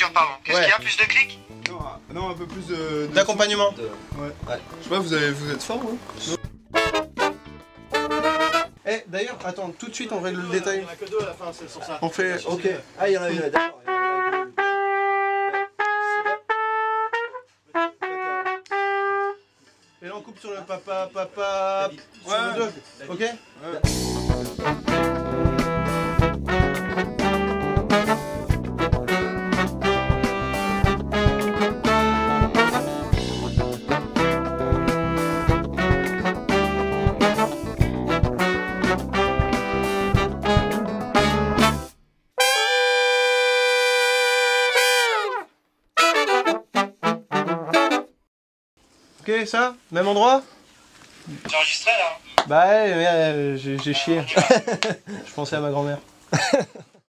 mesure, pardon. Qu'est-ce qu'il y a? Plus de clics? Non, un peu plus d'accompagnement. Ouais. Je sais pas, vous êtes fort, ouais. Eh, d'ailleurs, attends, tout de suite on règle le détail. Il n'y en a que deux à la fin, c'est sur ça. On fait, ok. Ah, il y en a une, d'accord. Et là on coupe sur le papa. Ouais, sur le 2, ok? Ok, ça? Même endroit? J'ai enregistré là? Bah ouais, j'ai chié. Je pensais à ma grand-mère.